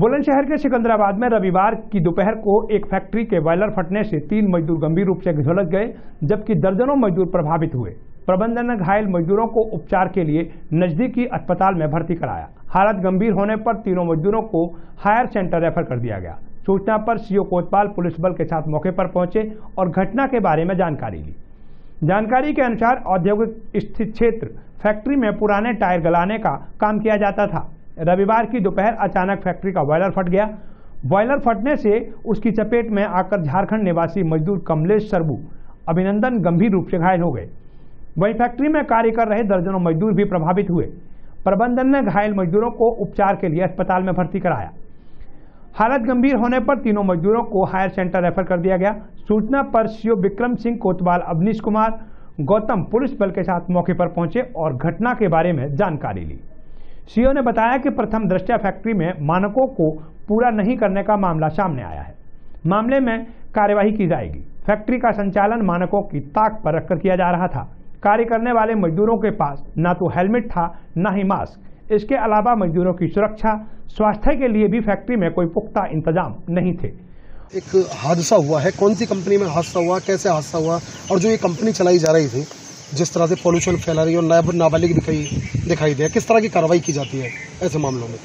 बुलंदशहर के सिकंदराबाद में रविवार की दोपहर को एक फैक्ट्री के बॉयलर फटने से 3 मजदूर गंभीर रूप से झुलस गए, जबकि दर्जनों मजदूर प्रभावित हुए। प्रबंधन ने घायल मजदूरों को उपचार के लिए नजदीकी अस्पताल में भर्ती कराया। हालत गंभीर होने पर तीनों मजदूरों को हायर सेंटर रेफर कर दिया गया। सूचना पर सीओ कोतवाल पुलिस बल के साथ मौके पर पहुंचे और घटना के बारे में जानकारी ली। जानकारी के अनुसार औद्योगिक स्थित क्षेत्र फैक्ट्री में पुराने टायर गलाने का काम किया जाता था। रविवार की दोपहर अचानक फैक्ट्री का बॉयलर फट गया। बॉयलर फटने से उसकी चपेट में आकर झारखंड निवासी मजदूर कमलेश, सरबू, अभिनंदन गंभीर रूप से घायल हो गए। वहीं फैक्ट्री में कार्य कर रहे दर्जनों मजदूर भी प्रभावित हुए। प्रबंधन ने घायल मजदूरों को उपचार के लिए अस्पताल में भर्ती कराया। हालत गंभीर होने पर तीनों मजदूरों को हायर सेंटर रेफर कर दिया गया। सूचना पर सीओ विक्रम सिंह कोतवाल, अवनीश कुमार, गौतम पुलिस बल के साथ मौके पर पहुंचे और घटना के बारे में जानकारी ली। सीओ ने बताया कि प्रथम दृष्टया फैक्ट्री में मानकों को पूरा नहीं करने का मामला सामने आया है। मामले में कार्यवाही की जाएगी। फैक्ट्री का संचालन मानकों की ताक पर रखकर किया जा रहा था। कार्य करने वाले मजदूरों के पास ना तो हेलमेट था न ही मास्क। इसके अलावा मजदूरों की सुरक्षा, स्वास्थ्य के लिए भी फैक्ट्री में कोई पुख्ता इंतजाम नहीं थे। एक हादसा हुआ है, कौन सी कंपनी में हादसा हुआ, कैसे हादसा हुआ, और जो ये कंपनी चलाई जा रही थी जिस तरह से पॉल्यूशन फैला रही है और नाबालिग दिखाई दे, किस तरह की कार्रवाई की जाती है ऐसे मामलों में?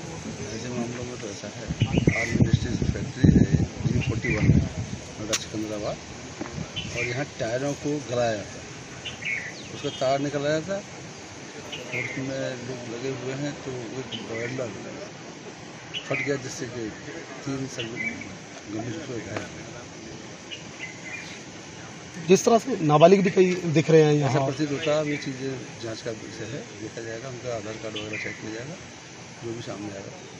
ऐसे मामलों में तो ऐसा है, आर इंडस्ट्रीज फैक्ट्री है, G41 है, सिकंदराबाद, और यहाँ टायरों को गलाया जाता है, उसका तार निकलाया था और उसमें लोग लगे हुए हैं, तो वो बॉयलर फट गया जिससे कि 3 गंभीर रूप से घायल हुए। जिस तरह से नाबालिग भी कई दिख रहे हैं यहाँ प्रतीत होता है। ये चीजें जांच का विषय है, देखा जाएगा, उनका आधार कार्ड वगैरह चेक किया जाएगा, जो भी सामने आएगा।